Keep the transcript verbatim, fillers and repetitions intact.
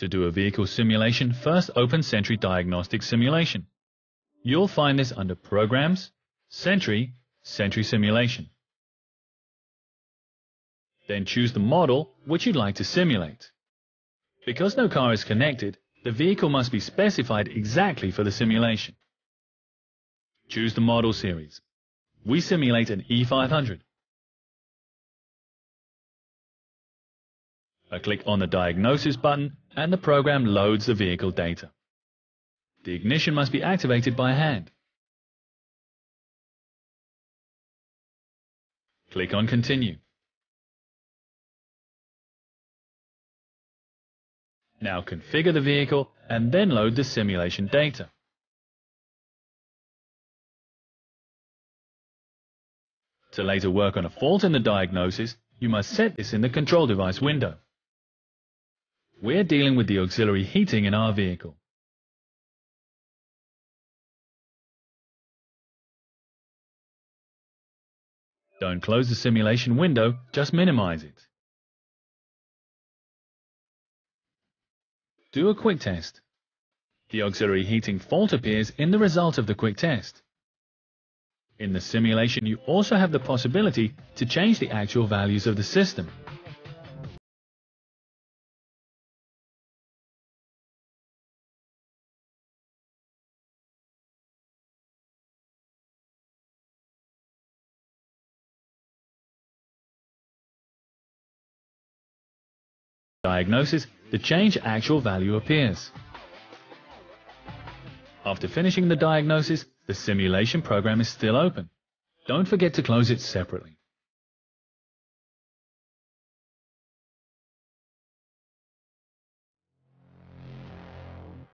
To do a vehicle simulation, first open Xentry Diagnostics Simulation. You'll find this under Programs, Xentry, Xentry Simulation. Then choose the model which you'd like to simulate. Because no car is connected, the vehicle must be specified exactly for the simulation. Choose the model series. We simulate an E five hundred. I click on the Diagnosis button and the program loads the vehicle data. The ignition must be activated by hand. Click on Continue. Now configure the vehicle and then load the simulation data. To later work on a fault in the diagnosis, you must set this in the control device window. We're dealing with the auxiliary heating in our vehicle. Don't close the simulation window, just minimize it. Do a quick test. The auxiliary heating fault appears in the result of the quick test. In the simulation, you also have the possibility to change the actual values of the system. Diagnosis, the change actual value appears. After finishing the diagnosis, the simulation program is still open. Don't forget to close it separately.